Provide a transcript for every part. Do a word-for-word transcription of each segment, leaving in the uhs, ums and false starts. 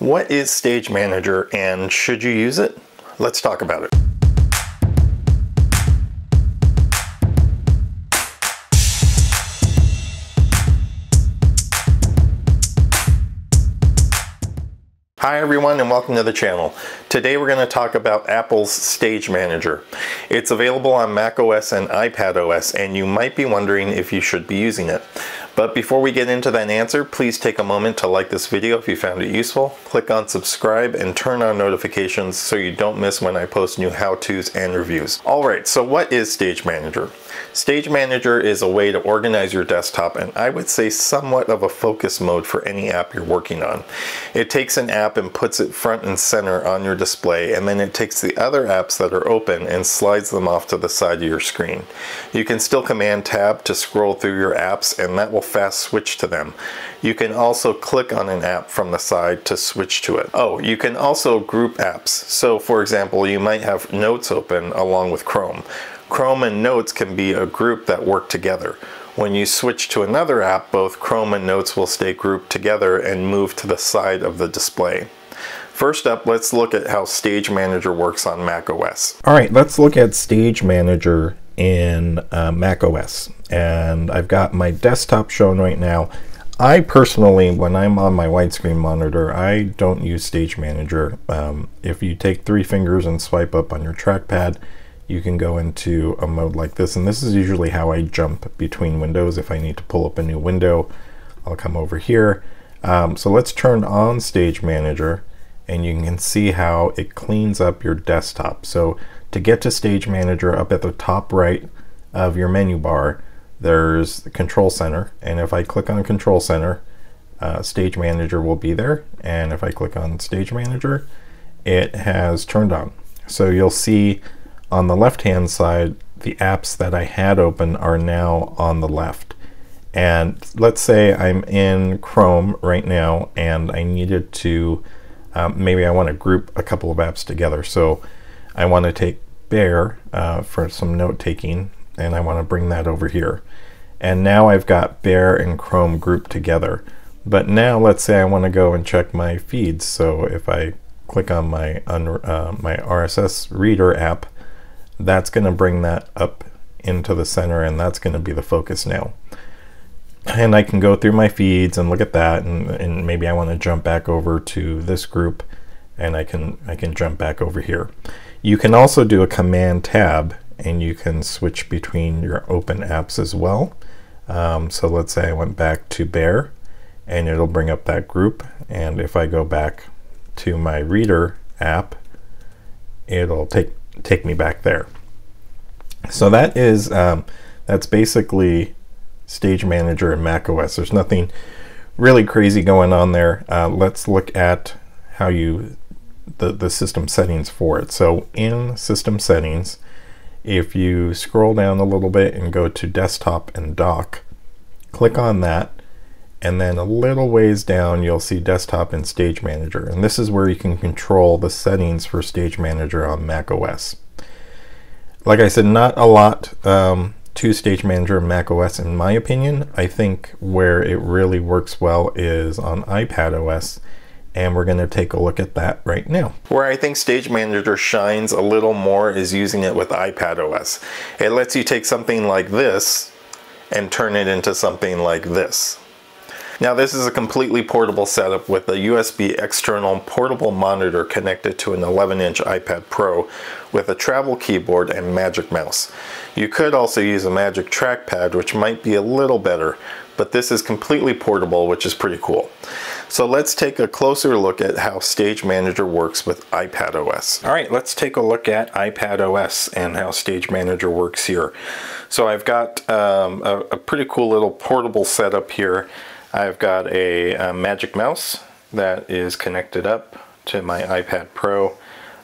What is Stage Manager and should you use it? Let's talk about it. Hi everyone and welcome to the channel. Today we're going to talk about Apple's Stage Manager. It's available on macOS and iPadOS and you might be wondering if you should be using it. But before we get into that answer, please take a moment to like this video if you found it useful, click on subscribe and turn on notifications so you don't miss when I post new how-tos and reviews. Alright, so what is Stage Manager? Stage Manager is a way to organize your desktop and I would say somewhat of a focus mode for any app you're working on. It takes an app and puts it front and center on your display, and then it takes the other apps that are open and slides them off to the side of your screen. You can still command tab to scroll through your apps and that will fast switch to them. You can also click on an app from the side to switch to it. Oh, you can also group apps. So for example, you might have Notes open along with Chrome. Chrome and Notes can be a group that work together. When you switch to another app, both Chrome and Notes will stay grouped together and move to the side of the display. First up, let's look at how Stage Manager works on macOS. All right, let's look at Stage Manager in uh, macOS. And I've got my desktop shown right now. I personally, when I'm on my widescreen monitor, I don't use Stage Manager. Um, if you take three fingers and swipe up on your trackpad, you can go into a mode like this, and this is usually how I jump between windows. If I need to pull up a new window, I'll come over here. Um, so let's turn on Stage Manager, and you can see how it cleans up your desktop. So to get to Stage Manager, up at the top right of your menu bar, there's the Control Center, and if I click on Control Center, uh, Stage Manager will be there, and if I click on Stage Manager, it has turned on. So you'll see on the left-hand side, the apps that I had open are now on the left. And let's say I'm in Chrome right now and I needed to, um, maybe I want to group a couple of apps together. So I want to take Bear uh, for some note-taking and I want to bring that over here. And now I've got Bear and Chrome grouped together. But now let's say I want to go and check my feeds. So if I click on my, uh, my R S S reader app, that's going to bring that up into the center and that's going to be the focus now. And I can go through my feeds and look at that, and, and maybe I want to jump back over to this group and I can I can jump back over here. You can also do a command tab and you can switch between your open apps as well. Um, so let's say I went back to Bear and it'll bring up that group, and if I go back to my reader app, it'll take take me back there. So that is um, that's basically Stage Manager in macOS. There's nothing really crazy going on there. Uh, let's look at how you the, the system settings for it. So in system settings, if you scroll down a little bit and go to desktop and dock, click on that, and then a little ways down you'll see desktop and Stage Manager, and this is where you can control the settings for Stage Manager on macOS. Like I said, not a lot um, to Stage Manager and macOS in my opinion. I think where it really works well is on iPadOS, and we're going to take a look at that right now. Where I think Stage Manager shines a little more is using it with iPadOS. It lets you take something like this and turn it into something like this. Now this is a completely portable setup with a U S B external portable monitor connected to an eleven inch iPad Pro with a travel keyboard and Magic Mouse. You could also use a Magic Trackpad, which might be a little better, but this is completely portable, which is pretty cool. So let's take a closer look at how Stage Manager works with iPadOS. All right, let's take a look at iPadOS and how Stage Manager works here. So I've got um, a, a pretty cool little portable setup here. I've got a, a Magic Mouse that is connected up to my iPad Pro,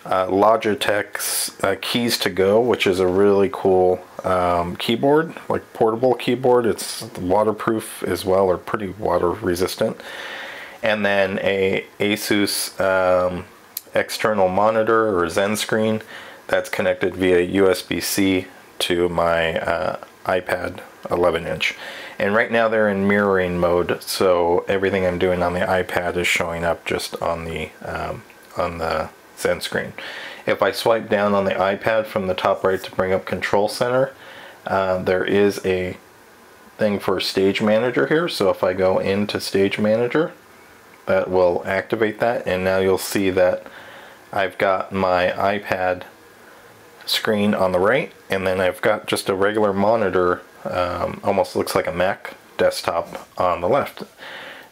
uh, Logitech's uh, Keys to Go, which is a really cool um, keyboard, like portable keyboard. It's waterproof as well, or pretty water resistant. And then a Asus um, external monitor or Zen screen that's connected via U S B C to my uh, iPad eleven inch. And right now they're in mirroring mode, so everything I'm doing on the iPad is showing up just on the um, on the Zen screen. If I swipe down on the iPad from the top right to bring up Control Center, uh, there is a thing for Stage Manager here. So if I go into Stage Manager, that will activate that, and now you'll see that I've got my iPad screen on the right, and then I've got just a regular monitor, um, almost looks like a Mac desktop, on the left.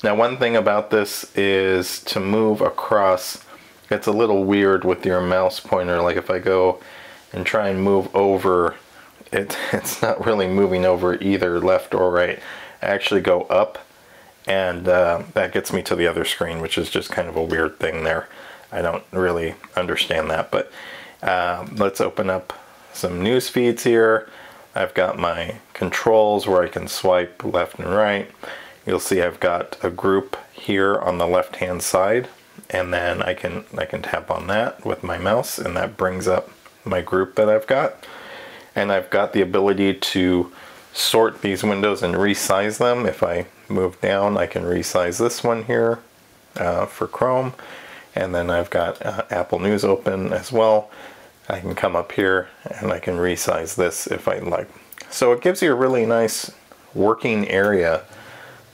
Now, one thing about this is to move across, it's a little weird with your mouse pointer. Like if I go and try and move over, it, it's not really moving over either left or right. I actually go up, and uh, that gets me to the other screen, which is just kind of a weird thing there. I don't really understand that, but uh, let's open up some news feeds here. I've got my controls where I can swipe left and right. You'll see I've got a group here on the left hand side, and then I can I can tap on that with my mouse, and that brings up my group that I've got. And I've got the ability to sort these windows and resize them. If I move down, I can resize this one here uh, for Chrome. And then I've got uh, Apple News open as well. I can come up here and I can resize this if I like. So it gives you a really nice working area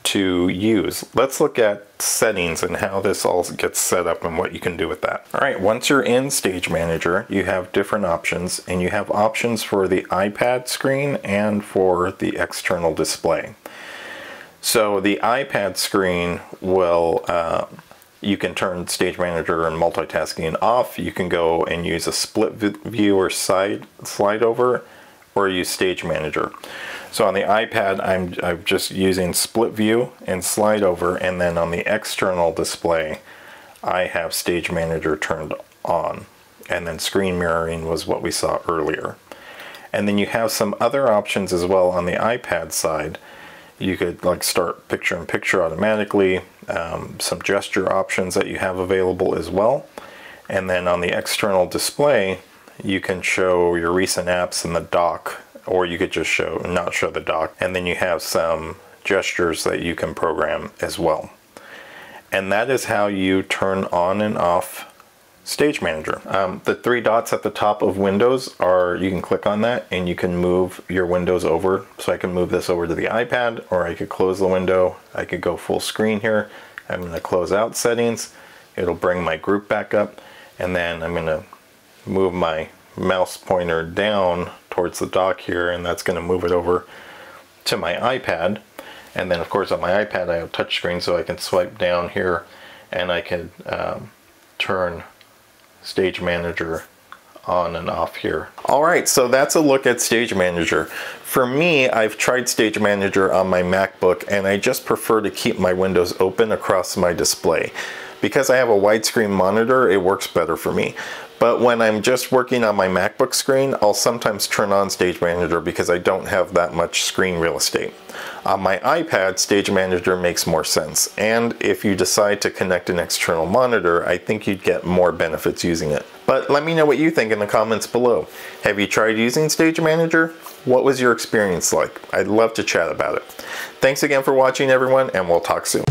to use. Let's look at settings and how this all gets set up and what you can do with that. All right, once you're in Stage Manager, you have different options, and you have options for the iPad screen and for the external display. So the iPad screen will, uh, you can turn Stage Manager and multitasking off. You can go and use a split view or side slide over, or use Stage Manager. So on the iPad, I'm, I'm just using split view and slide over, and then on the external display, I have Stage Manager turned on. And then screen mirroring was what we saw earlier. And then you have some other options as well on the iPad side. You could like start picture-in-picture automatically, um, some gesture options that you have available as well. And then on the external display, you can show your recent apps in the dock, or you could just show not show the dock. And then you have some gestures that you can program as well. And that is how you turn on and off Stage Manager. Um, the three dots at the top of Windows are, you can click on that and you can move your windows over. So I can move this over to the iPad, or I could close the window. I could go full screen here. I'm gonna close out settings. It'll bring my group back up, and then I'm gonna move my mouse pointer down towards the dock here, and that's going to move it over to my iPad. And then of course on my iPad I have touch screen, so I can swipe down here and I can um, turn Stage Manager on and off here. Alright, so that's a look at Stage Manager. For me, I've tried Stage Manager on my MacBook, and I just prefer to keep my windows open across my display. Because I have a widescreen monitor, it works better for me. But when I'm just working on my MacBook screen, I'll sometimes turn on Stage Manager because I don't have that much screen real estate. On my iPad, Stage Manager makes more sense. And if you decide to connect an external monitor, I think you'd get more benefits using it. But let me know what you think in the comments below. Have you tried using Stage Manager? What was your experience like? I'd love to chat about it. Thanks again for watching, everyone, and we'll talk soon.